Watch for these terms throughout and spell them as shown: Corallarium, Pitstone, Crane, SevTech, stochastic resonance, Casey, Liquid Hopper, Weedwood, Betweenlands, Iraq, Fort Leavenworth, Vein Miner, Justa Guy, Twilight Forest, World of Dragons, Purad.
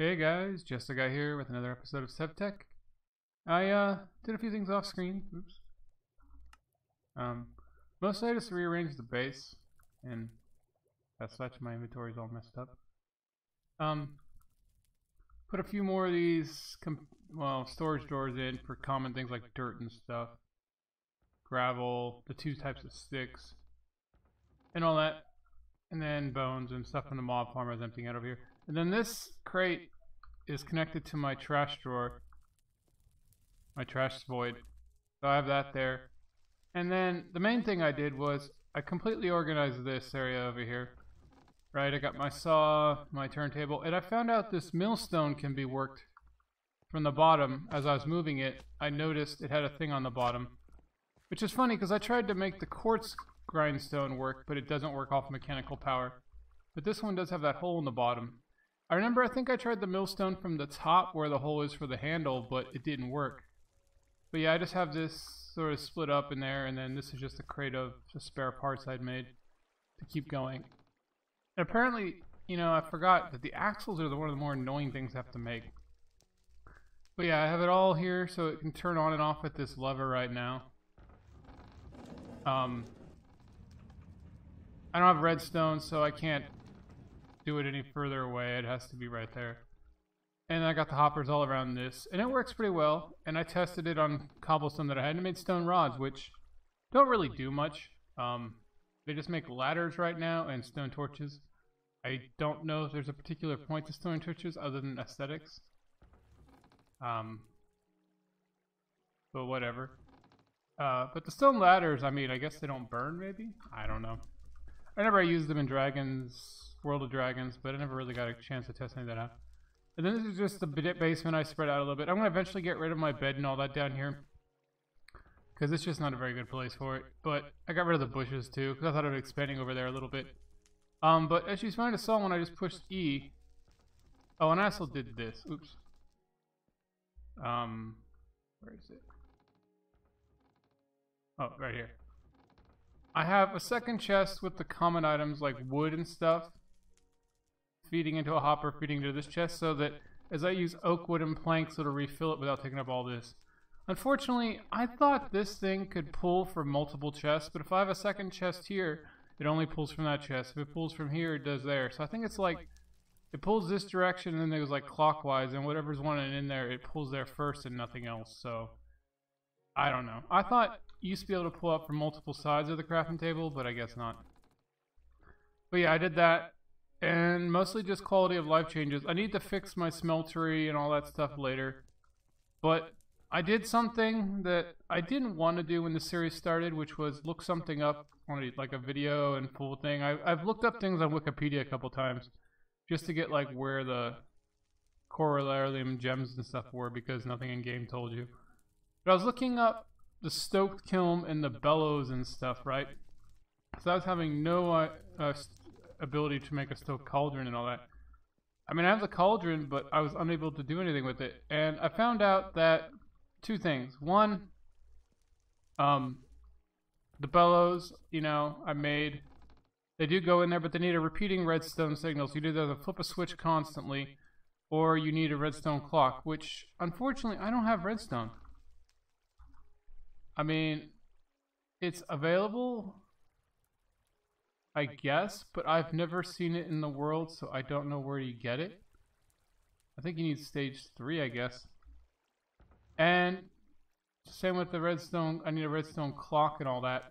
Hey guys, just a guy here with another episode of SevTech. I did a few things off screen. Oops. Mostly I just rearranged the base, and as such my inventory's all messed up. Put a few more of these storage doors in for common things like dirt and stuff, gravel, the two types of sticks, and all that, and then bones and stuff from the mob farm I was emptying out over here. And then this crate is connected to my trash drawer, my trash void, so I have that there. And then the main thing I did was I completely organized this area over here, right? I got my saw, my turntable, and I found out this millstone can be worked from the bottom. As I was moving it, I noticed it had a thing on the bottom, which is funny because I tried to make the quartz grindstone work, but it doesn't work off mechanical power. But this one does have that hole in the bottom. I remember I think I tried the millstone from the top where the hole is for the handle, but it didn't work. But yeah, I just have this sort of split up in there, and then this is just a crate of just spare parts I'd made to keep going. And apparently, you know, I forgot that the axles are one of the more annoying things I have to make. But yeah, I have it all here so it can turn on and off with this lever right now. I don't have redstone, so I can't do it any further away. It has to be right there. And I got the hoppers all around this, and it works pretty well. And I tested it on cobblestone that I had, and made stone rods, which don't really do much. They just make ladders right now and stone torches. I don't know if there's a particular point to stone torches other than aesthetics. But whatever. But the stone ladders, I mean, I guess they don't burn, maybe? I don't know. I used them in World of Dragons, but I never really got a chance to test any of that out. And then this is just the basement I spread out a little bit. I'm going to eventually get rid of my bed and all that down here, because it's just not a very good place for it. But I got rid of the bushes too, because I thought it was expanding over there a little bit. But as you might have saw when I just pushed E. Oh, and I also did this. Oops. Where is it? Oh, right here. I have a second chest with the common items like wood and stuff feeding into a hopper, feeding into this chest, so that as I use oak wood and planks, it'll refill it without taking up all this. Unfortunately, I thought this thing could pull from multiple chests, but if I have a second chest here, it only pulls from that chest. If it pulls from here, it does there. So I think it's like it pulls this direction and then it goes like clockwise, and whatever's wanted in there, it pulls there first and nothing else. So I don't know. I thought you used to be able to pull up from multiple sides of the crafting table, but I guess not. But yeah, I did that, and mostly just quality of life changes. I need to fix my smeltery and all that stuff later, but I did something that I didn't want to do when the series started, which was look something up on like a video and full thing. I've looked up things on Wikipedia a couple times just to get like where the Corallarium gems and stuff were, because nothing in game told you. But I was looking up the stoked kiln and the bellows and stuff, right? So I was having no ability to make a stoked cauldron and all that. I mean, I have the cauldron, but I was unable to do anything with it. And I found out that two things. One, the bellows, you know, I made. They do go in there, but they need a repeating redstone signal. So you do that, flip a switch constantly, or you need a redstone clock, which unfortunately I don't have redstone. I mean, it's available, I guess, but I've never seen it in the world, so I don't know where you get it. I think you need stage 3, I guess. And same with the redstone. I need a redstone clock and all that.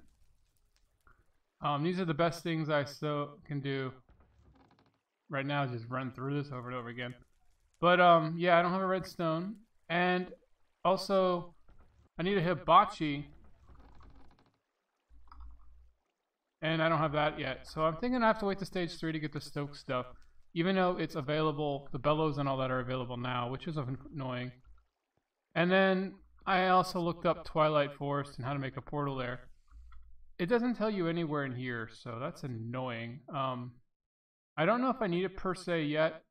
These are the best things I still can do right now, is just run through this over and over again. But yeah, I don't have a redstone, and also I need a hibachi, and I don't have that yet, so I'm thinking I have to wait to stage 3 to get the stoke stuff, even though it's available. The bellows and all that are available now, which is annoying. And then I also looked up Twilight Forest and how to make a portal there. It doesn't tell you anywhere in here, so that's annoying. I don't know if I need it per se yet,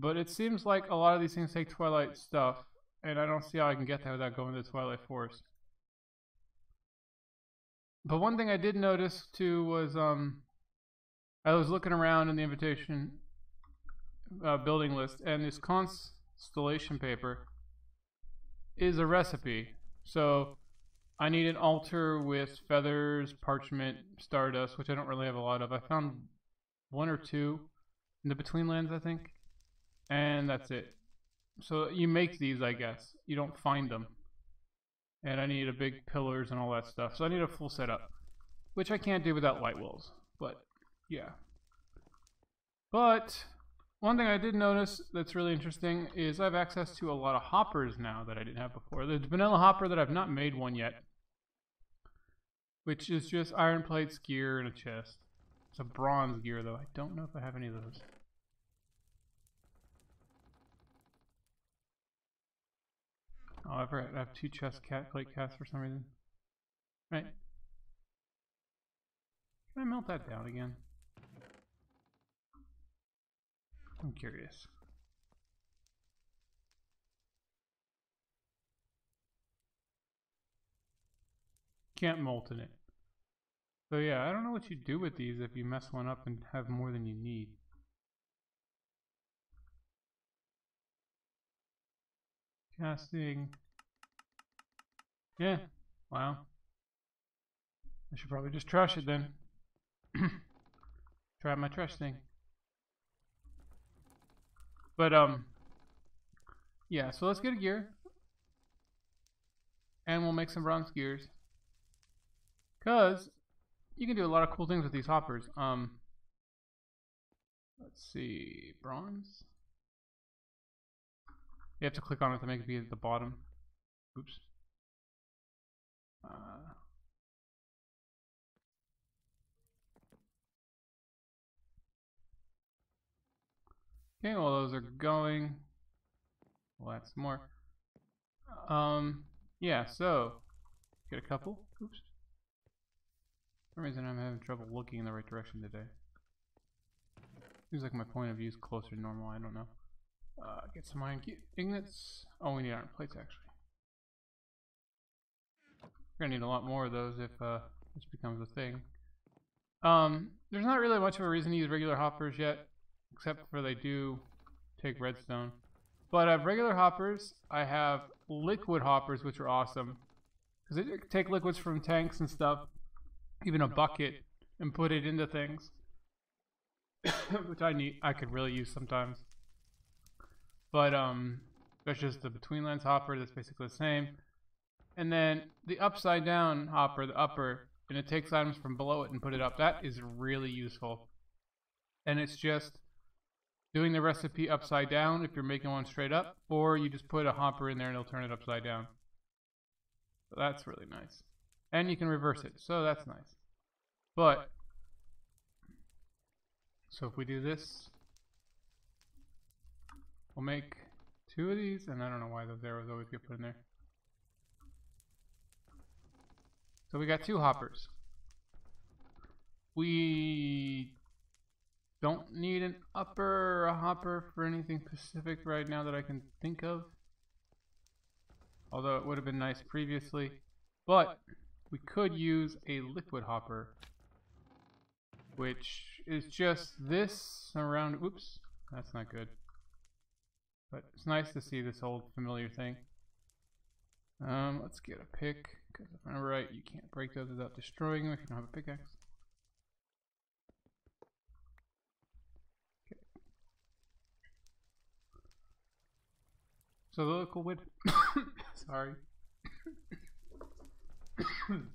but it seems like a lot of these things take Twilight stuff, and I don't see how I can get there without going to the Twilight Forest. But one thing I did notice too was I was looking around in the invitation building list, and this constellation paper is a recipe. So I need an altar with feathers, parchment, stardust, which I don't really have a lot of. I found one or two in the Betweenlands, I think, and that's it. So you make these, I guess. You don't find them. And I need a big pillars and all that stuff. So I need a full setup, which I can't do without light wheels. But yeah. But one thing I did notice that's really interesting is I have access to a lot of hoppers now that I didn't have before. There's vanilla hopper that I've not made one yet, which is just iron plates, gear, and a chest. It's a bronze gear though. I don't know if I have any of those. Oh, I forgot. I have two chest plate casts for some reason. Right. Can I melt that down again? I'm curious. Can't molten it. So yeah, I don't know what you do with these if you mess one up and have more than you need. Casting. Yeah. Wow. I should probably just trash it then. Try my trash thing. But yeah, so let's get a gear. And we'll make some bronze gears. 'Cause you can do a lot of cool things with these hoppers. Let's see, bronze. You have to click on it to make it be at the bottom. Oops. Okay, well those are going. Well, that's more. Yeah, so get a couple. Oops. For some reason I'm having trouble looking in the right direction today. Seems like my point of view is closer to normal, I don't know. Get some iron ingots. Oh, we need iron plates actually. We're gonna need a lot more of those if this becomes a thing. There's not really much of a reason to use regular hoppers yet. Except for they do take redstone. But I have regular hoppers. I have liquid hoppers, which are awesome. Because they take liquids from tanks and stuff, even a bucket, and put it into things. Which I could really use sometimes. But that's just the Betweenlands hopper, that's basically the same. And then the upside down hopper, the upper, and it takes items from below it and put it up. That is really useful. And it's just doing the recipe upside down if you're making one straight up, or you just put a hopper in there and it'll turn it upside down. So that's really nice. And you can reverse it, so that's nice. But, so if we do this, we'll make two of these, and I don't know why those arrows always get put in there. So we got two hoppers. We don't need an upper or a hopper for anything specific right now that I can think of. Although it would have been nice previously. But we could use a liquid hopper, which is just this around. Oops, that's not good. But it's nice to see this old familiar thing. Let's get a pick. Because if I'm right, you can't break those without destroying them if you don't have a pickaxe. So the local wood. Sorry. An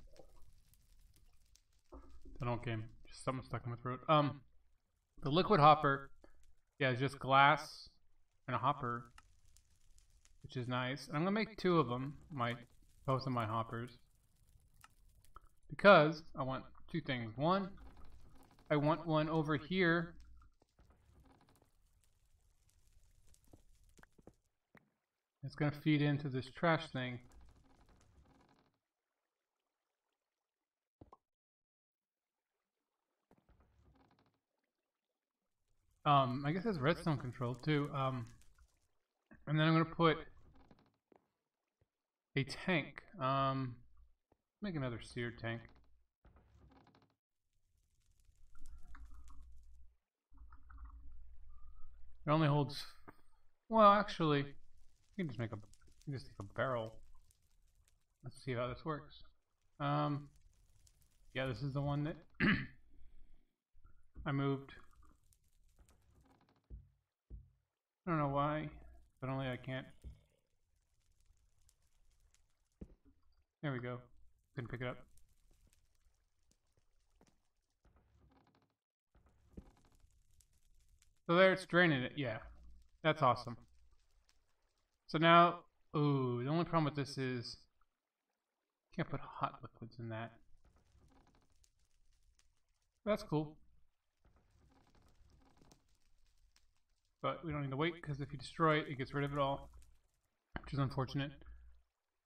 old game. Just something stuck in my throat. The liquid hopper. Yeah, it's just glass and a hopper, which is nice. And I'm gonna make two of them. Both of my hoppers, because I want two things. One, I want one over here. It's going to feed into this trash thing. I guess that's redstone control too. And then I'm going to put a tank. Make another seared tank. It only holds. Well, actually, you can just make a. You can just take a barrel. Let's see how this works. Yeah, this is the one that I moved. I don't know why, but only I can't. There we go. Couldn't pick it up. So there, it's draining it. Yeah, that's awesome. So now, ooh, the only problem with this is can't put hot liquids in that. That's cool. But we don't need to wait, because if you destroy it, it gets rid of it all, which is unfortunate.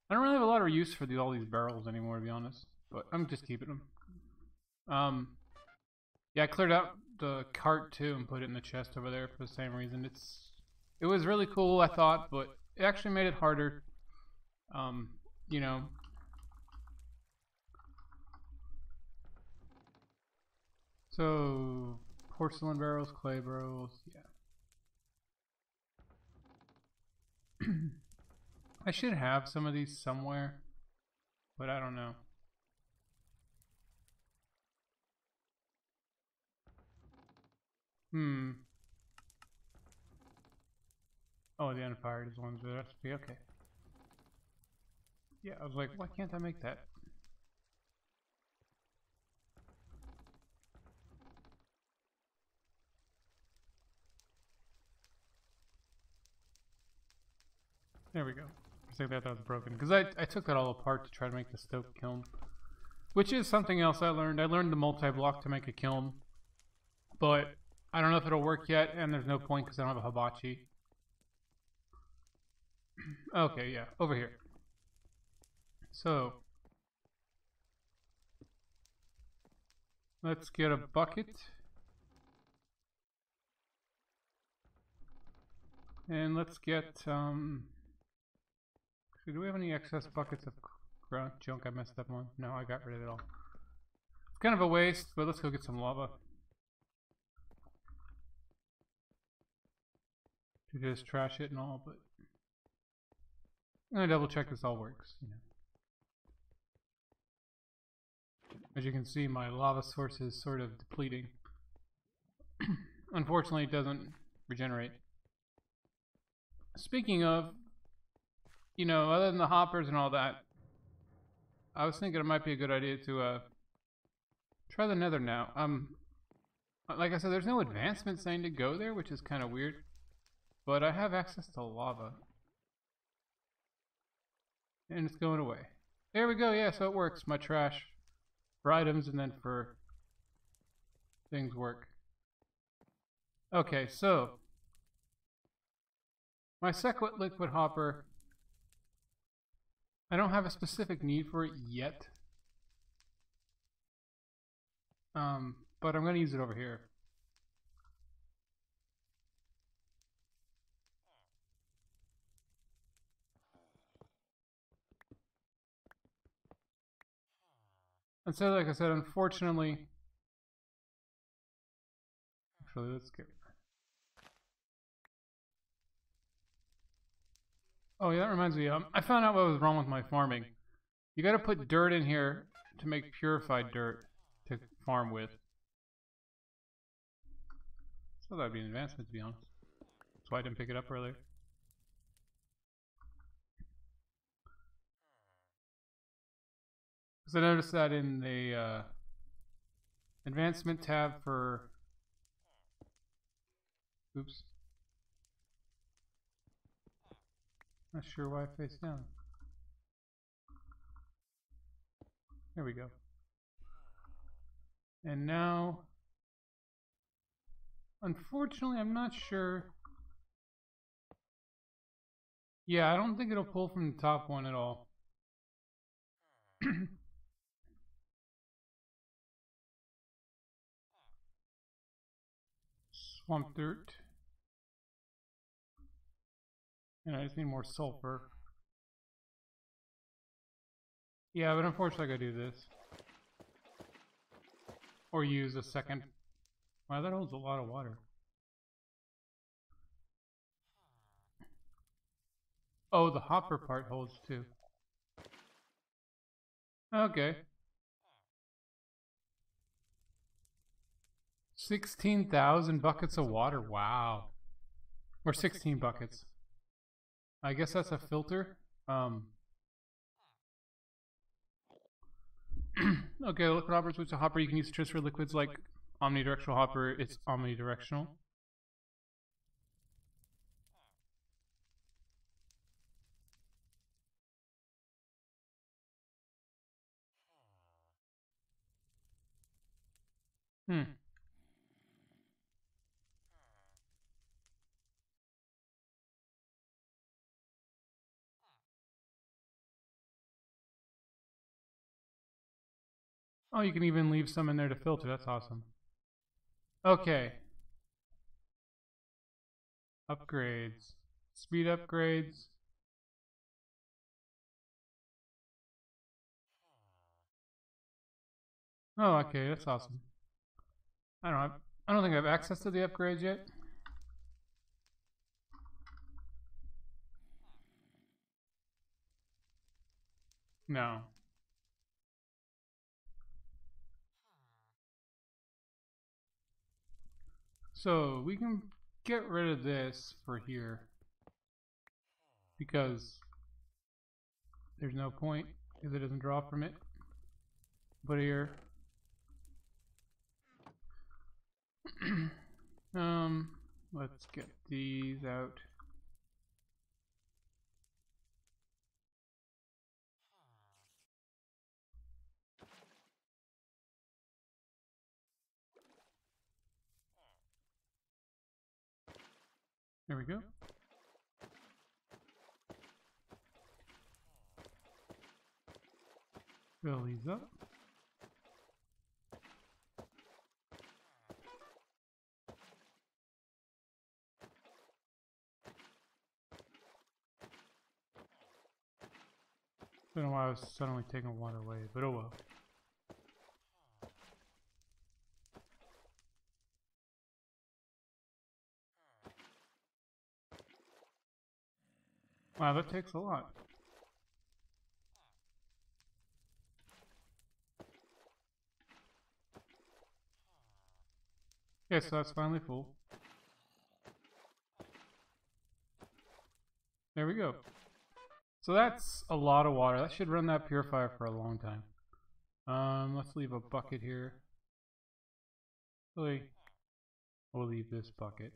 I don't really have a lot of use for all these barrels anymore, to be honest, but I'm just keeping them. Yeah, I cleared out the cart too and put it in the chest over there for the same reason. It was really cool, I thought, but it actually made it harder. You know, so porcelain barrels, clay barrels, yeah. I should have some of these somewhere, but I don't know. Oh, the unfired is one's recipe, okay. Yeah, I was like, why can't I make that? There we go. I think that was broken. Because I took that all apart to try to make the stoke kiln. Which is something else I learned. I learned the multi-block to make a kiln. But I don't know if it'll work yet. And there's no point because I don't have a hibachi. Okay, yeah. Over here. So. Let's get a bucket. And let's get... do we have any excess buckets of junk? I messed up one. No, I got rid of it all. It's kind of a waste, but let's go get some lava. To just trash it and all, but I'm gonna double check this all works. You know. As you can see, my lava source is sort of depleting. Unfortunately, it doesn't regenerate. Speaking of, you know, other than the hoppers and all that, I was thinking it might be a good idea to try the nether now. Like I said, there's no advancement saying to go there, which is kind of weird. But I have access to lava. And it's going away. There we go, yeah, so it works. My trash for items and then for things work. Okay, so my second liquid hopper, I don't have a specific need for it yet, but I'm going to use it over here. And so, like I said, unfortunately, actually, let's get. Oh yeah, that reminds me, I found out what was wrong with my farming. You gotta put dirt in here to make purified dirt to farm with. So that'd be an advancement, to be honest. That's why I didn't pick it up earlier. Because I noticed that in the advancement tab for... Oops. Not sure why face down. There we go. And now, unfortunately, I'm not sure. Yeah, I don't think it'll pull from the top one at all. Swamp dirt. And I just need more sulfur. Yeah, but unfortunately I gotta do this. Or use a second. Wow, that holds a lot of water. Oh, the hopper part holds too. Okay. 16,000 buckets of water, wow. Or 16 buckets. I guess that's a filter. Okay, Liquid Hopper switch to Hopper. You can use to transfer liquids like Omnidirectional Hopper. It's omnidirectional. Oh, you can even leave some in there to filter. That's awesome. Okay. Upgrades. Speed upgrades. Oh, okay. That's awesome. I don't think I have access to the upgrades yet. No. So we can get rid of this for here because there's no point because it doesn't draw from it. But here, let's get these out. There we go. Fill these up. I don't know why I was suddenly taking water away, but oh well. Wow, that takes a lot. Okay, so that's finally full. There we go. So that's a lot of water. That should run that purifier for a long time. Let's leave a bucket here. Really, we'll leave this bucket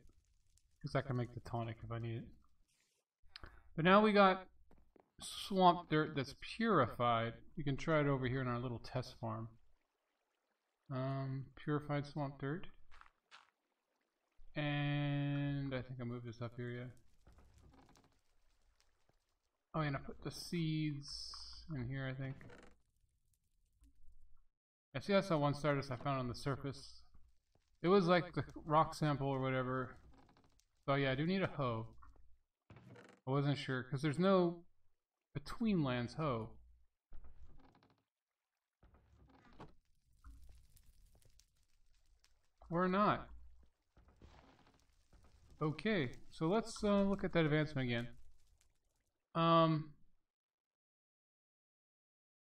because I can make the tonic if I need it. But now we got swamp dirt that's purified. We can try it over here in our little test farm. Purified swamp dirt. And I think I moved this up here, yeah. Oh, and I put the seeds in here, I think. I see that's that one Stardust I found on the surface. It was like the rock sample or whatever. So yeah, I do need a hoe. I wasn't sure, because there's no Betweenlands hoe. Or not. Okay, so let's look at that advancement again. So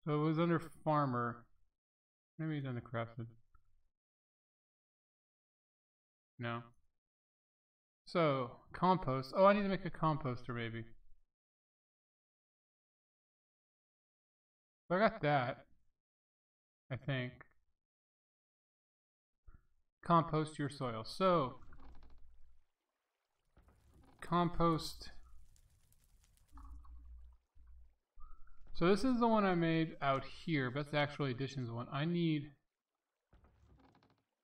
it was under farmer. Maybe it's under crafted. No. So, compost. Oh, I need to make a composter, maybe. So I got that, I think. Compost your soil. So, compost. So this is the one I made out here, but that's the actual additions one. I need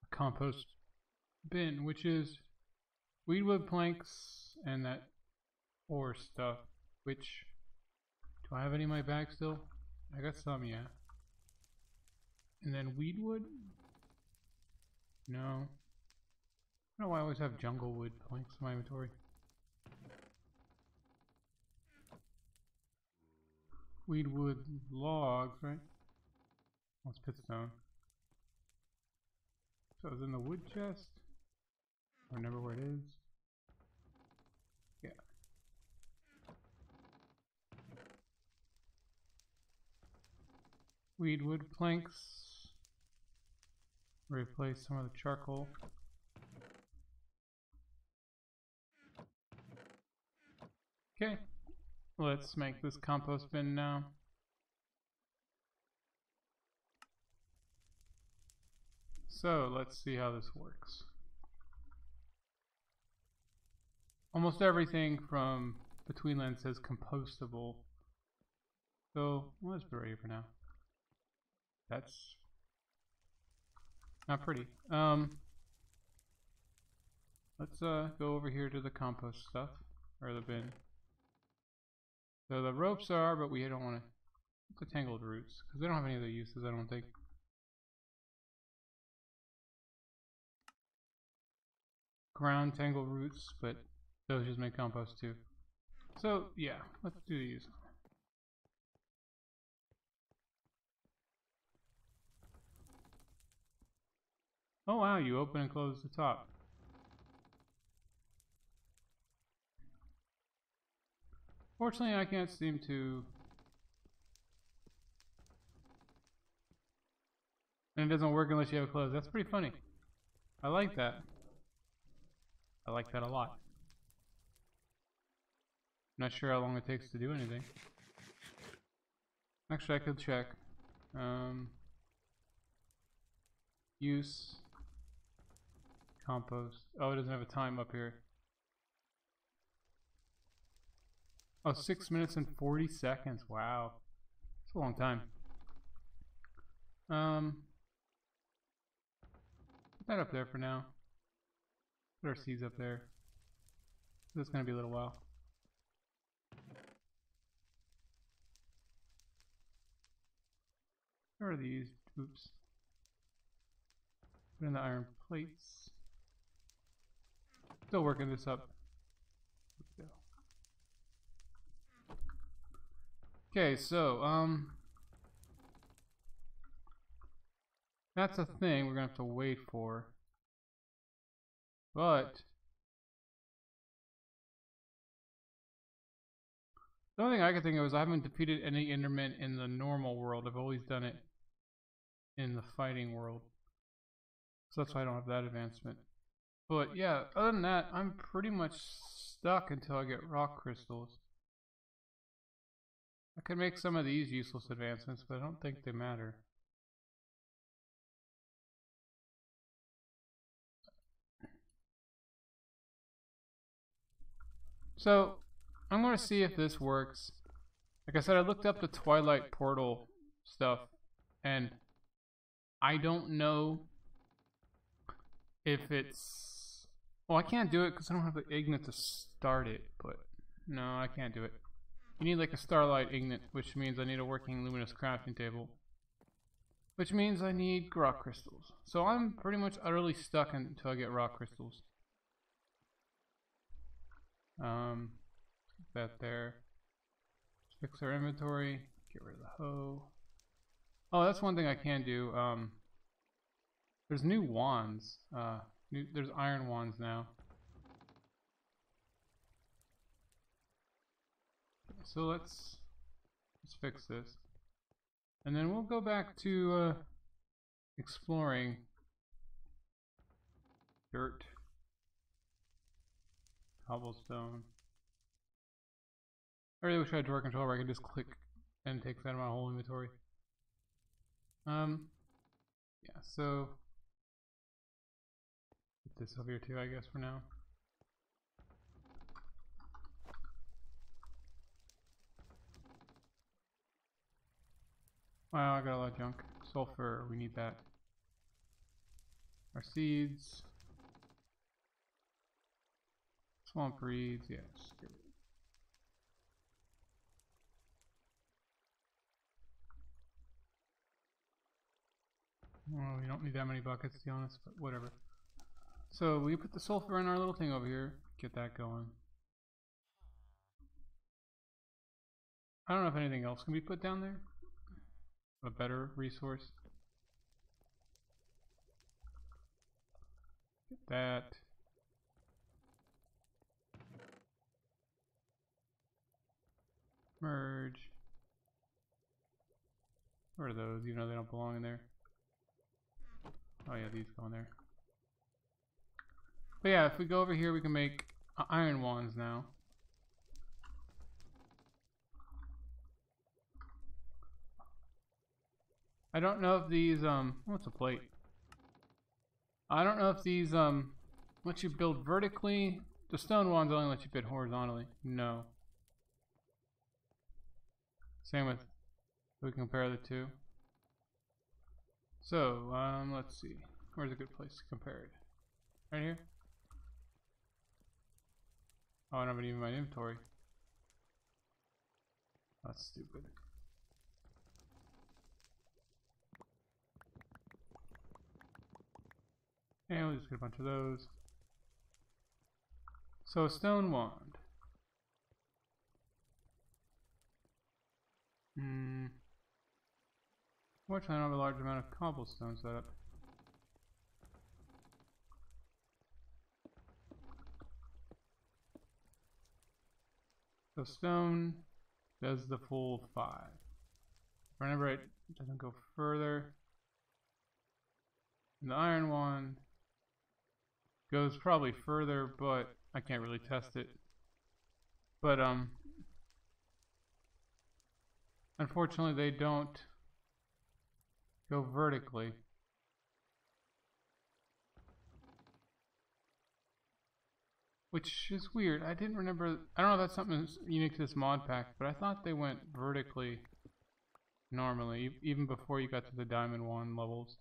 a compost bin, which is Weedwood planks and that ore stuff, which, do I have any in my bag still? I got some, yeah. And then Weedwood? No. I don't know why I always have jungle wood planks in my inventory. Weedwood logs, right? That's pitstone. So it was in the wood chest. I remember where it is. Weedwood planks. Replace some of the charcoal. Okay, let's make this compost bin now. So let's see how this works. Almost everything from Betweenlands says compostable. So let's bury it for now. That's not pretty. Let's go over here to the compost stuff, or the bin. So the ropes are, but we don't want to. The tangled roots, because they don't have any other uses, I don't think. Ground tangled roots, but those just make compost too. So yeah, let's do these. Oh wow, you open and close the top. Fortunately, I can't seem to... And it doesn't work unless you have it closed. That's pretty funny. I like that. I like that a lot. I'm not sure how long it takes to do anything. Actually, I could check. Use compost. Oh, it doesn't have a time up here. Oh, 6 minutes and 40 seconds. Wow, it's a long time. Put that up there for now. Put our seeds up there. That's gonna be a little while. Where are these? Oops. Put in the iron plates. Still working this up. Okay, so that's a thing we're gonna have to wait for. But the only thing I could think of is I haven't defeated any Enderman in the normal world. I've always done it in the fighting world. So that's why I don't have that advancement. But yeah, other than that, I'm pretty much stuck until I get rock crystals. I could make some of these useless advancements, but I don't think they matter. So, I'm going to see if this works. Like I said, I looked up the Twilight Portal stuff, and I don't know if it's... Well, I can't do it because I don't have the ignit to start it, but... No, I can't do it. You need like a starlight ignit, which means I need a working luminous crafting table. Which means I need rock crystals. So I'm pretty much utterly stuck until I get rock crystals. Put that there. Fix our inventory. Get rid of the hoe. Oh, that's one thing I can do. There's new wands. There's iron wands now. So let's fix this, and then we'll go back to exploring dirt, cobblestone. I really wish I had door control where I could just click and take that out of my whole inventory. Yeah. So put this over here too, I guess, for now. Wow, I got a lot of junk. Sulfur, we need that. Our seeds. Swamp reeds, yes. Well, we don't need that many buckets, to be honest, but whatever. So we put the sulfur in our little thing over here. Get that going. I don't know if anything else can be put down there. A better resource. Get that. Merge. Where are those, even though they don't belong in there? Oh yeah, these go in there. But yeah, if we go over here, we can make iron wands now. I don't know if these, what's a plate? I don't know if these, let you build vertically. The stone wands only let you fit horizontally. No. Same with, we can compare the two. So, let's see. Where's a good place to compare it? Right here? Oh, I don't have it even in my inventory. That's stupid. And we'll just get a bunch of those. So, a stone wand. Fortunately, I don't have a large amount of cobblestone set up. So, stone does the full 5. Whenever it doesn't go further, and the iron wand goes probably further, but I can't really test it. But unfortunately they don't go vertically. Which is weird. I didn't remember, I don't know if that's something that's unique to this mod pack, but I thought they went vertically normally, even before you got to the diamond wand levels.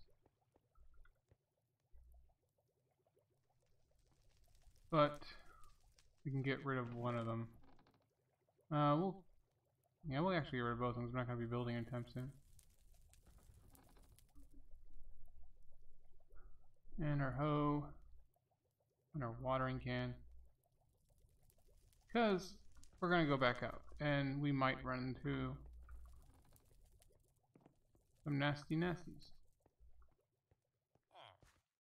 But we can get rid of one of them. We'll actually get rid of both of them. We're not going to be building anytime soon. And our hoe. And our watering can. Because we're going to go back out. And we might run into some nasty nasties.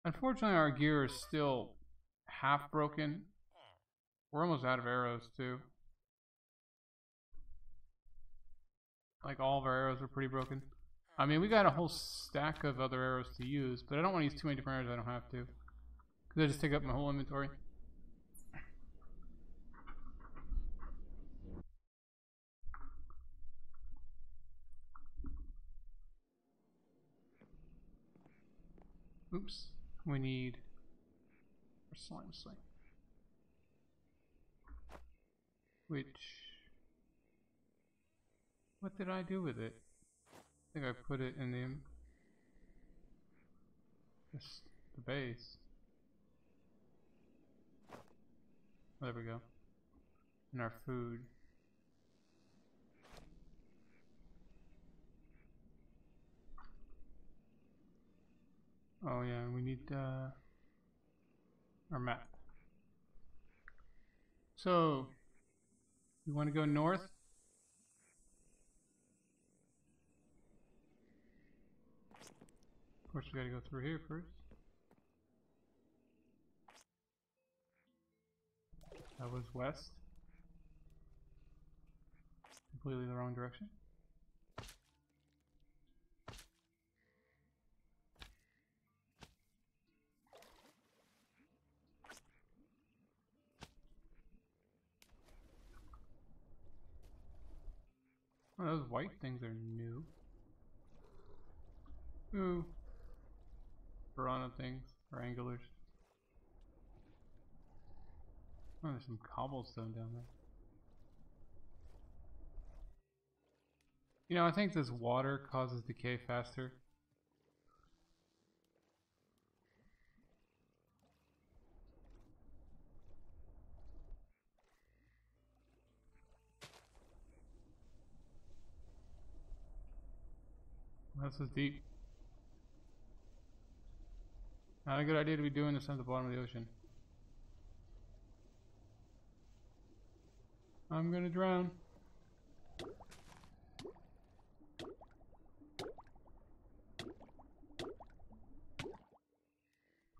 Unfortunately, our gear is still half broken. We're almost out of arrows too. Like all of our arrows are pretty broken. I mean, we got a whole stack of other arrows to use, but I don't want to use too many different arrows. I don't have to, because I just take up my whole inventory. Oops, we need slime slate, what did I do with it? I think I put it in the base. Oh, there we go. And our food. Oh yeah, we need our map. So, we want to go north. Of course, we got to go through here first. That was west. Completely the wrong direction. Oh, those white things are new. Ooh. Piranha things, or anglers. Oh, there's some cobblestone down there. You know, I think this water causes decay faster. This is deep. Not a good idea to be doing this at the bottom of the ocean. I'm gonna drown.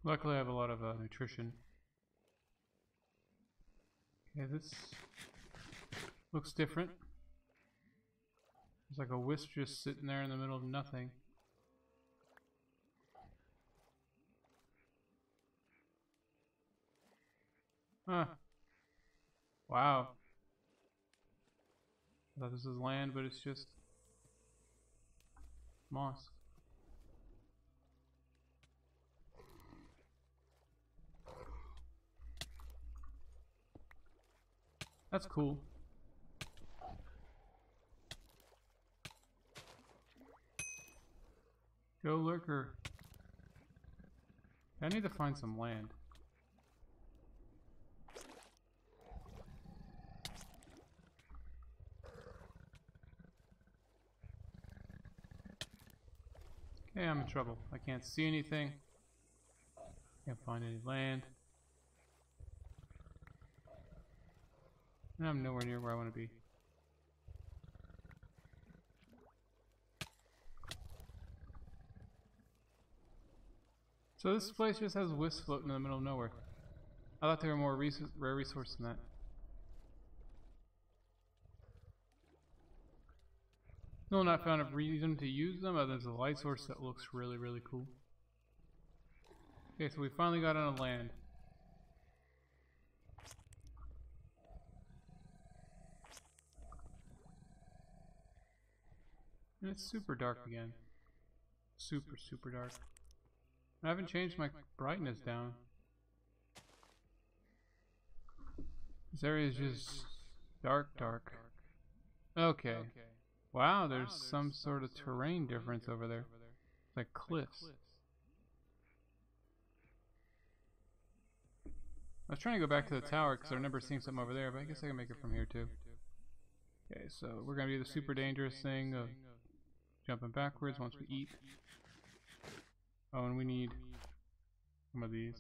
Luckily I have a lot of nutrition. Okay, this looks different. There's like a wisp just sitting there in the middle of nothing. Huh. Wow. I thought this was land, but it's just moss. That's cool. Go lurker. I need to find some land. Hey, I'm in trouble. I can't see anything. Can't find any land. And I'm nowhere near where I want to be. So this place just has wisps floating in the middle of nowhere. I thought they were more rare resource than that. Still not found a reason to use them other than the light source that looks really, really cool. Okay, so we finally got on a land. And it's super dark again. Super, super dark. I haven't changed my brightness down. This area is just dark, dark. Okay. Wow, there's some sort of terrain difference over there. It's like cliffs. I was trying to go back to the tower because I remember seeing something over there, but I guess I can make it from here too. Okay, so we're going to do the super dangerous thing of jumping backwards once we eat. Oh, and we need some of these.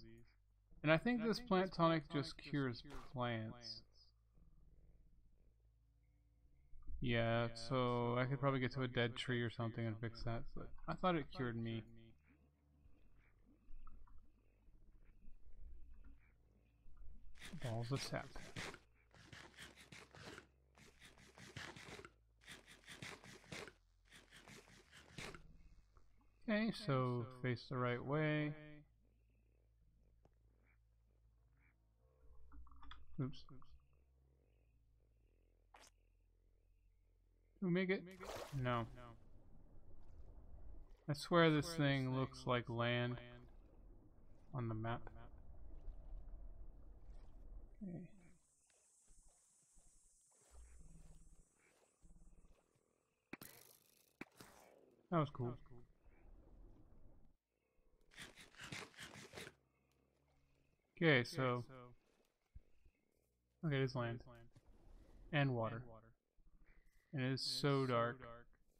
And I think this plant tonic just cures plants. Yeah, so I could probably get to a dead tree or something and fix that, but I thought it cured me. Balls of sap. Okay, so face the right way. Oops. Did we make it? No. I swear this thing looks like land on the map. Okay. That was cool. Okay, so okay, it is land and water, and it is so dark.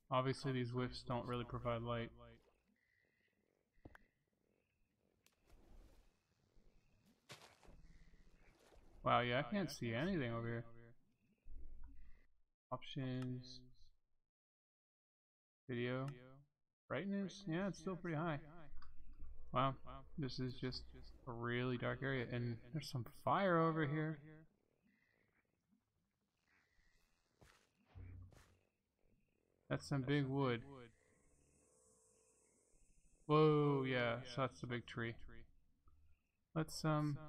Obviously, these wisps don't really provide light. Wow, yeah, I can't see anything over here. Options, video, brightness. Yeah, it's still pretty high. Wow, this is just a really dark area, and there's some fire over here. That's some big wood. Whoa, yeah, so that's the big tree. Let's, the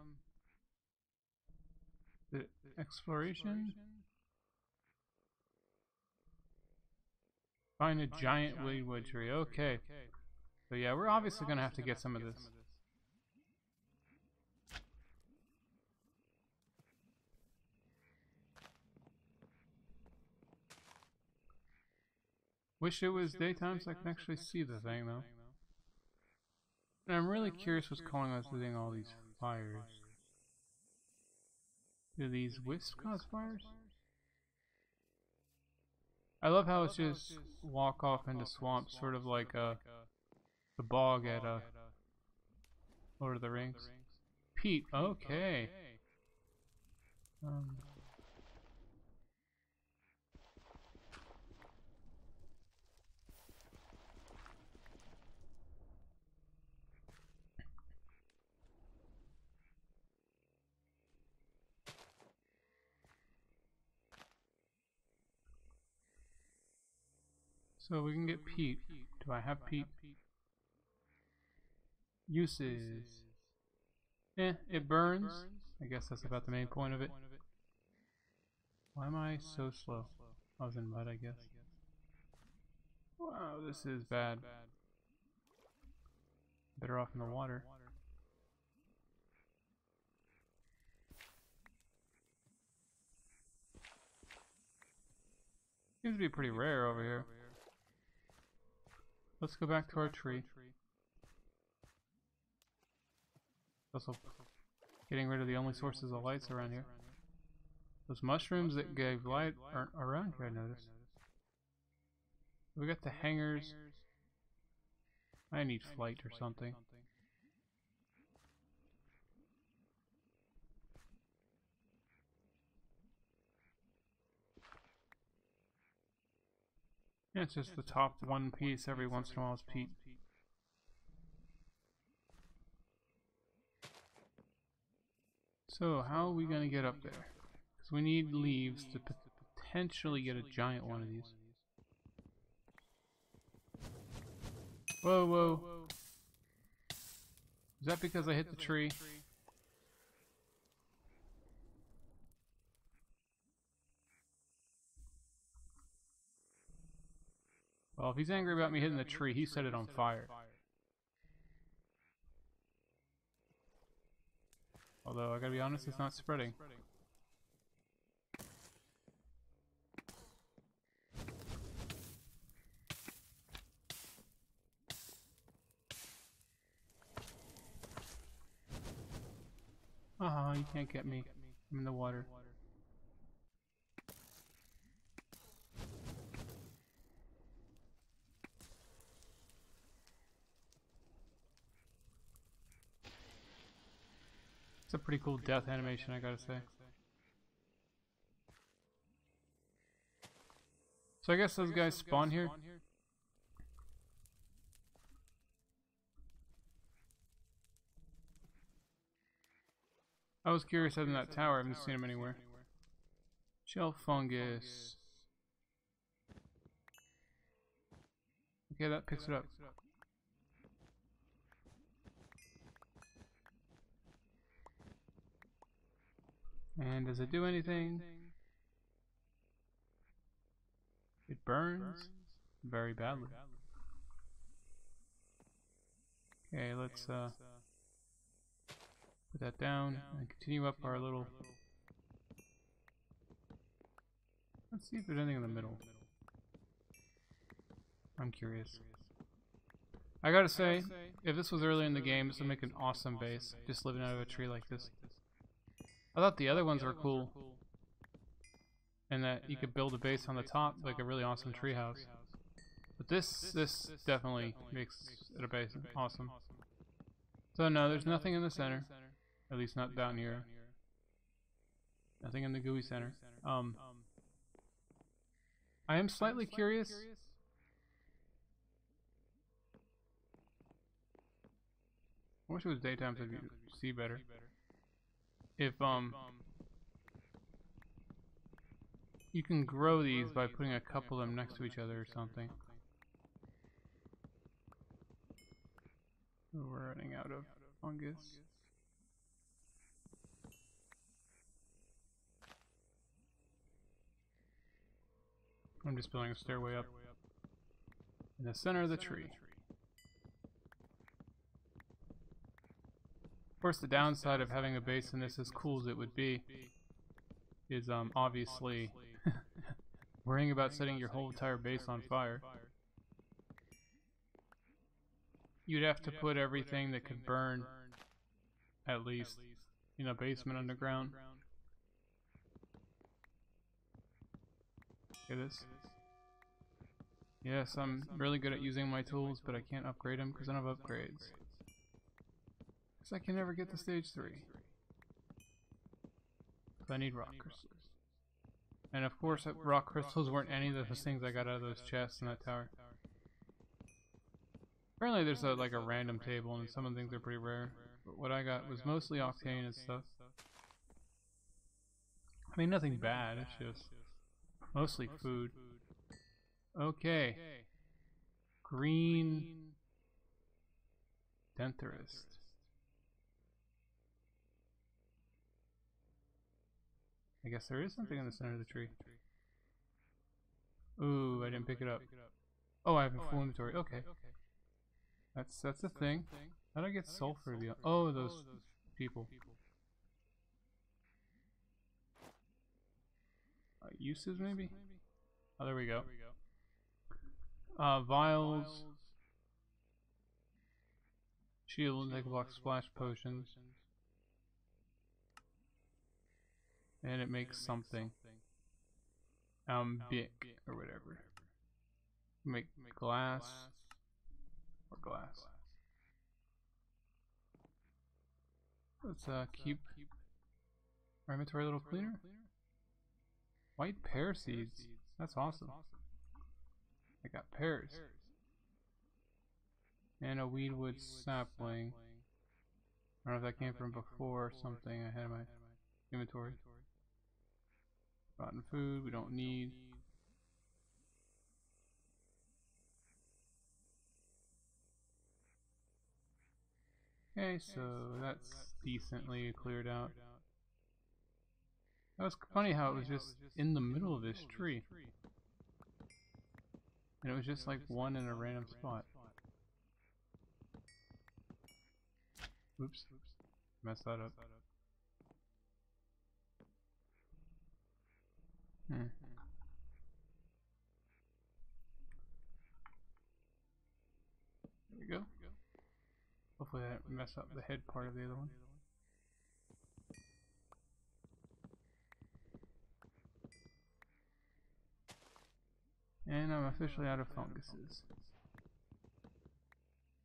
exploration? Find a giant weedwood tree, okay. So yeah, we're obviously going to have to get some of this. Wish it was daytime so I can actually see the thing though. And I'm really curious what's calling us doing all these fires. Do these wisps cause fires? I love how it's just walk off into swamps, sort of like a the bog at Lord of the Rings. Pete, okay. So we can get peat. Do I have peat? Uses. It burns. I guess that's about the main point of it. Why am I so slow? I was in mud, I guess. Wow, this is bad. Better off in the water. Seems to be pretty rare over here. Let's go back to our tree. Also, getting rid of the only sources of lights around here. Those mushrooms that gave light aren't around here, I noticed. We got the hangers. I need flight or something. Yeah, it's just the top one piece every once in a while is peat. So, how are we going to get up there? Because we need leaves to potentially get a giant one of these. Whoa, whoa. Is that because I hit the tree? Well, if he's angry about me hitting the tree, he set it on fire. Although, I gotta be honest, it's not spreading. You can't get me. I'm in the water. It's a pretty cool death animation, I gotta say. So I guess those guys spawn here. I was curious other than that tower, I haven't seen him anywhere. Shell fungus. Okay, that picks it up. And does it do anything? It burns very badly. Okay, let's put that down and continue up our little... Let's see if there's anything in the middle. I'm curious. I gotta say, if this was earlier in the game, this would make an awesome base, just living out of a tree like this. I thought the other ones were cool, and that you could build a base on the top, like a really awesome treehouse. But this definitely makes it a base awesome. So no, there's nothing in the center, at least not down here. Nothing in the gooey center. I am slightly curious. I wish it was daytime so you could see better. If you can grow these by putting a couple of them next to each other or something. We're running out of fungus. I'm just building a stairway up in the center of the tree. Of course, the downside of having a base in this, as cool as it would be, is obviously worrying about setting your whole entire base on fire. You'd have to put everything that could burn, at least, in a basement underground. Look at this. Yes, I'm really good at using my tools, but I can't upgrade them because I don't have upgrades. I can never get to stage 3. But I need rock crystals. And of course, rock crystals weren't any of those things I got out of those chests in that tower. Apparently there's like a random table and some of the things are pretty rare. But what I got was mostly octane and stuff. I mean, nothing bad, it's just mostly food. Okay. green dentarist. I guess there is something in the center of the tree. Ooh, I didn't pick it up. Oh, I have full inventory. Okay. That's a thing. How do I get sulfur? Oh, those people. Uses maybe? Oh, there we go. Vials. Shield, nickel block, splash potions. And it makes something. Bic or whatever. Make glass. Or glass. Let's keep our inventory a little cleaner. White pear seeds. That's awesome. I got pears. And a weedwood sapling. I don't know if that came from before or something I had in my inventory. Rotten food we don't need. Okay, so that's decently cleared out. That was funny how it was just in the middle of this tree. And it was just like one in a random spot. Oops. Messed that up. There we go. Hopefully I didn't mess up the head part of the other one. And I'm officially out of funguses.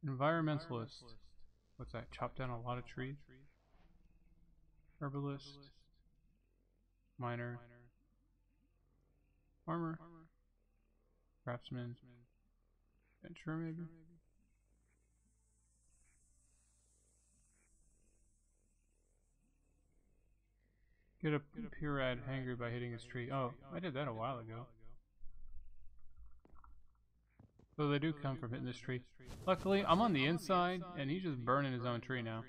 Environmentalist. What's that? Chop down a lot of trees. Herbalist. Miner. Farmer. Craftsman. Adventurer maybe? Get a Purad hangry by hitting his tree. Oh, I did that a while ago. So they do come from hitting this tree. Luckily, I'm on the inside, and he's just burning his own tree now.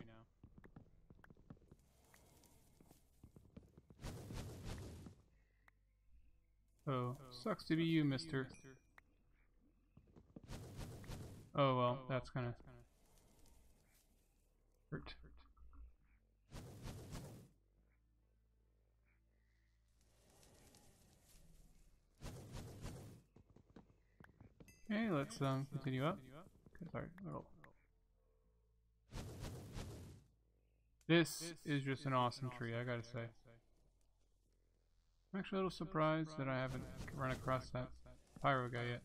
Oh, sucks to be you, mister. Oh, well, that's gonna hurt. Okay, let's continue up. Okay, sorry, This is just an awesome tree, I gotta say. I'm actually a little surprised that I haven't run across that pyro guy yet.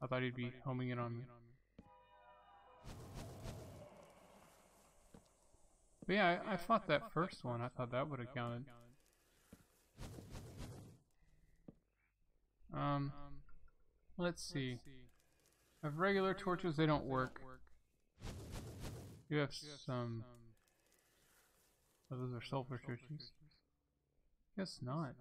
I thought he'd be homing in on me. But yeah, I fought that first one. I thought that would have counted. Let's see. I have regular torches, they don't work. You have some. Oh, those are sulfur torches. Guess not.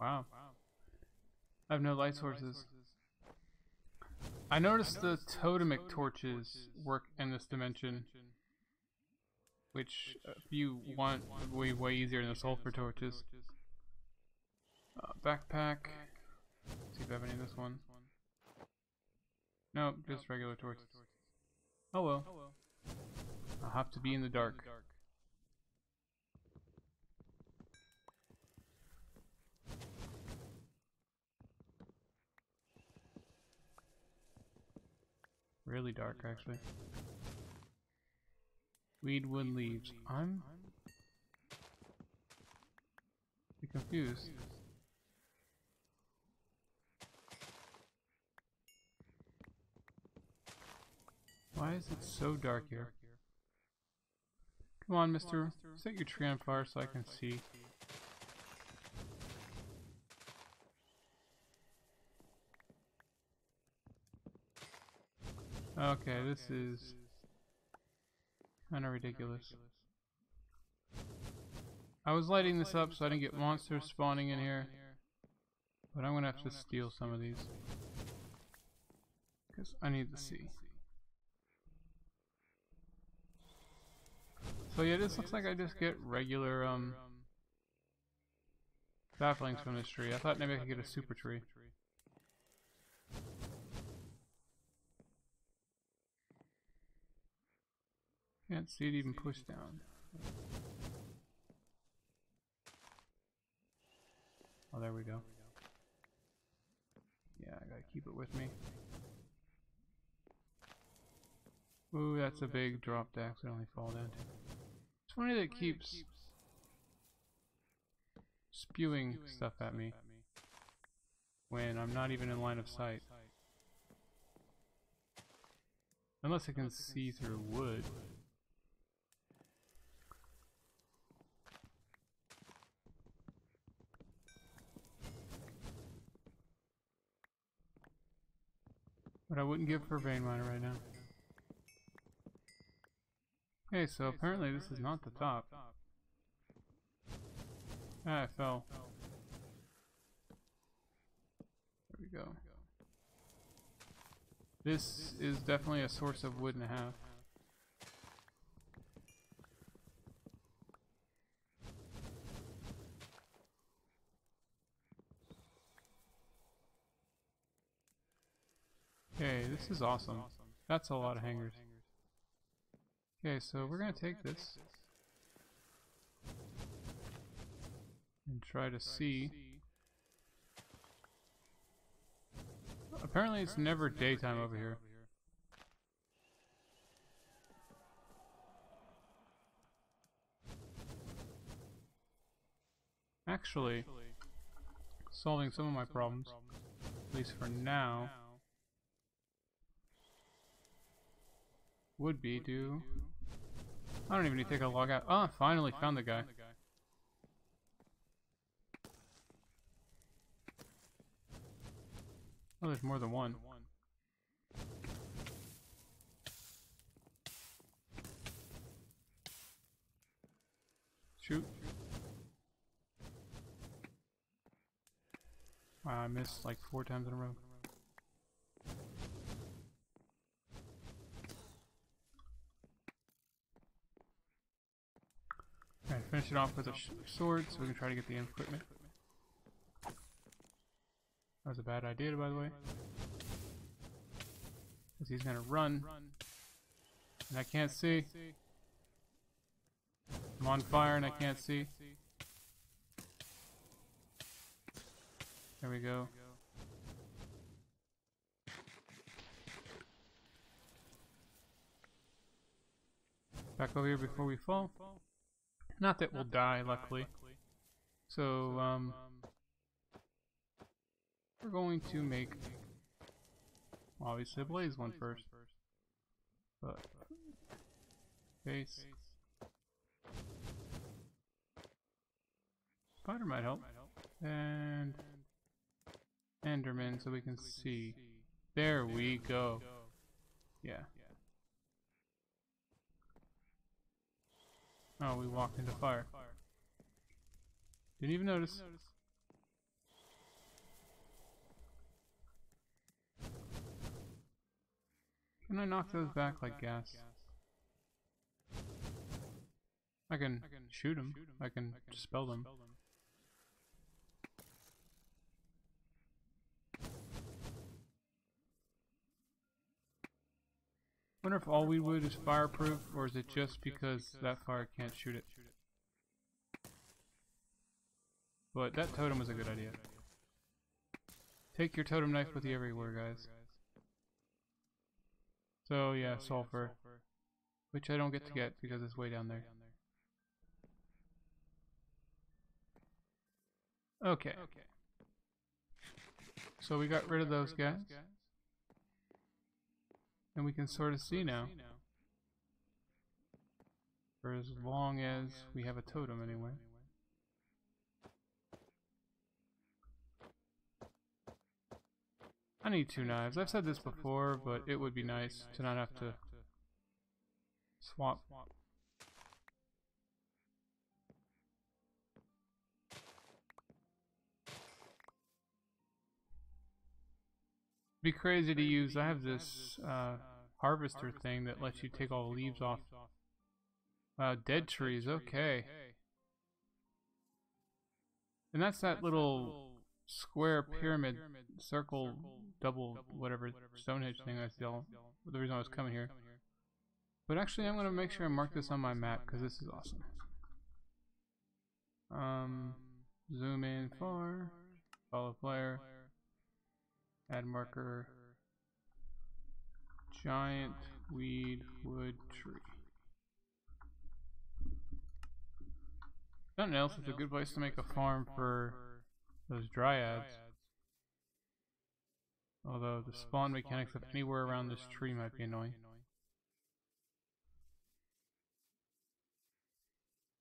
Wow. I have no light sources. I noticed the totemic torches work in this dimension, which if you want would be way easier than the sulfur torches. Backpack. Let's see if I have any in this one. Nope, just regular torches. Oh well. I'll have to be in the dark. Really dark, actually. Weedwood leaves. I'm confused. Why is it so dark here? Come on, mister. Set your tree on fire so I can see. Okay, this is kind of ridiculous. I was lighting this up so I didn't get monsters spawning in here. But I'm going to have to steal some of these. Because I need to see. So yeah, this looks like I just get regular saplings from this tree. I thought maybe I could get a super tree. Can't see it even push down. Oh, there we go. Yeah, I gotta keep it with me. Ooh, that's a big drop to accidentally fall down to. It's funny that it keeps spewing stuff at me when I'm not even in line of sight. Unless I can see through wood. But I wouldn't give for Vein Miner right now. Okay, so apparently this is not the top. Ah, I fell. There we go. This is definitely a source of wood and a half. Okay, this is awesome. That's a lot of hangers. Okay, so we're going to take this and try to see. Apparently, it's never daytime over here. Actually, solving some of my problems, at least for now, would be to. I don't even need to take a log out. Ah, finally found the guy. Oh, there's more than one. Shoot. Wow, I missed like 4 times in a row. Alright, finish it off with a sword so we can try to get the equipment. That was a bad idea, by the way. Because he's gonna run. And I can't see. I'm on fire and I can't see. There we go. Back over here before we fall. Not that we'll die, luckily. So, we're going to make, well, obviously, a blaze one first. But base spider might help, and Enderman, so we can see. There we go. Yeah. Oh, we walked into fire. Didn't even notice. Can I knock those back like gas? I can shoot them. I can dispel them. Wonder if all Weedwood is fireproof, or is it just because that fire can't shoot it? But that totem was a good idea. Take your totem knife with you everywhere, guys. So yeah, sulfur, which I don't get to get because it's way down there. Okay. So we got rid of those guys. And we can sort of see now. For as long as we have a totem anyway. I need 2 knives. I've said this before, but it would be nice to not have to swap. be crazy to use. I have this harvester thing that lets you take all the leaves off. Wow, dead trees, okay. And that's that little square pyramid circle double whatever Stonehenge thing that's the reason I was coming here. But actually I'm going to make sure I mark this on my map because this is awesome. Zoom in far, follow player, add marker, giant weed wood tree. Nothing else, it's a good place to make a farm for those dryads. Although the spawn mechanics of anywhere around this tree might be annoying.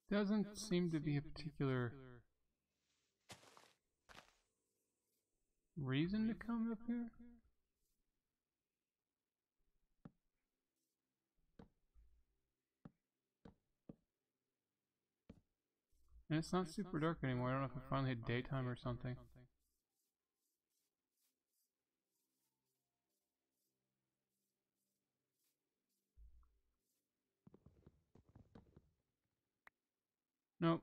Doesn't seem to be a particular reason to come up here. And it's not super dark anymore. I don't know if I finally hit daytime or something. Nope.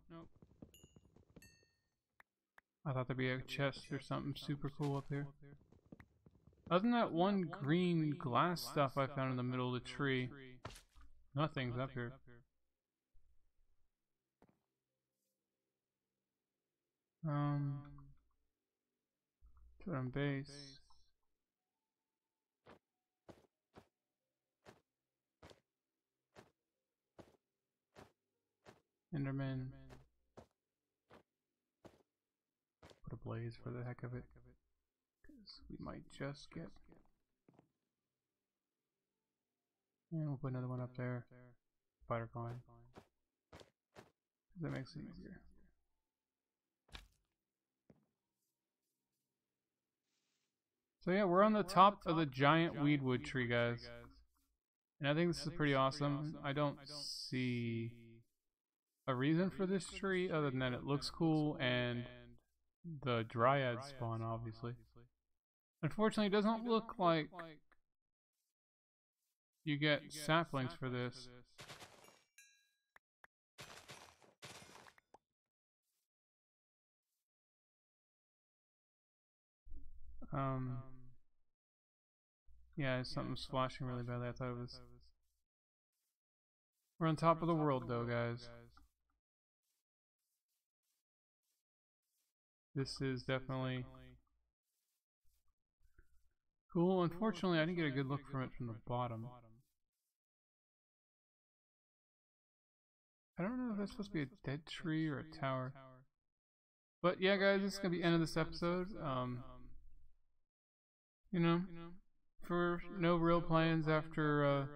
I thought there'd be a chest or something super cool up here. Other than that one green glass stuff I found in the middle of the tree, nothing's up here. Put on base. Enderman. Put a blaze for the heck of it, because we might just get. And we'll put another one up there. Spider vine. That makes it easier. So yeah, we're on the top of the giant weedwood tree, guys. And I think this is pretty awesome. I don't see a reason for this tree other than that it looks cool and the dryad spawn, obviously. Unfortunately, it doesn't look like you get saplings for this. Yeah, something's splashing really badly. I thought it was. We're on top of the world, though, guys. This is definitely cool. Unfortunately, I didn't get a good look from it from the bottom. I don't know if that's supposed to be a dead tree or a tower. But yeah, guys, this is going to be the end of this episode. You know, for no real plans after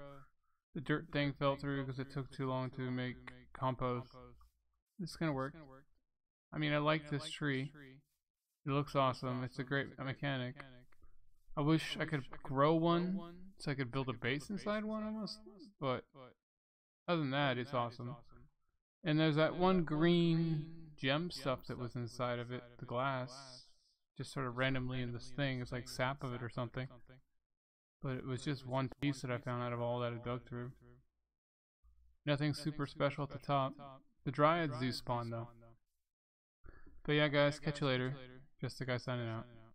the dirt thing fell through because it took too long to make compost. This is going to work. I mean, I like this tree. It looks awesome. It's a great mechanic. I wish I could grow one so I could build a base inside one almost. But other than that, it's awesome. And there's that one green gem stuff that was inside of it, the glass. Just sort of randomly in this thing. It's like sap of it or something. But it was just one piece that I found out of all that I dug through. Nothing super special at the top. The dryads do spawn though. But yeah guys, catch you later. Just the guy signing out.